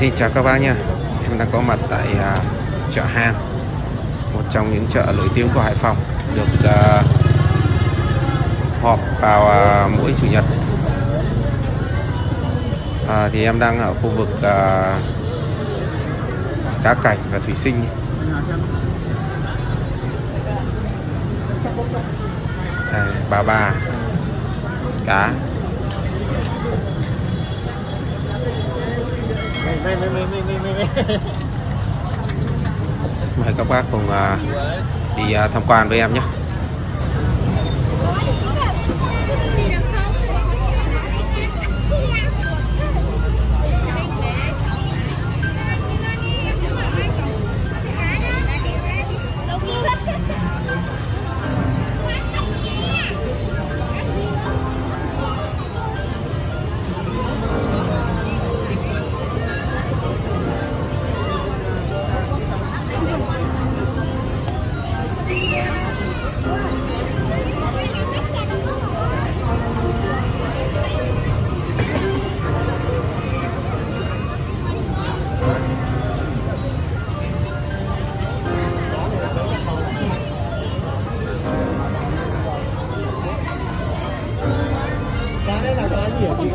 Xin chào các bác nha, em đang có mặt tại chợ Hàn, một trong những chợ nổi tiếng của Hải Phòng, được họp vào mỗi chủ nhật. Thì em đang ở khu vực cá cảnh và thủy sinh. Đây, bà cá. Mời các bác cùng đi tham quan với em nhé. Hãy subscribe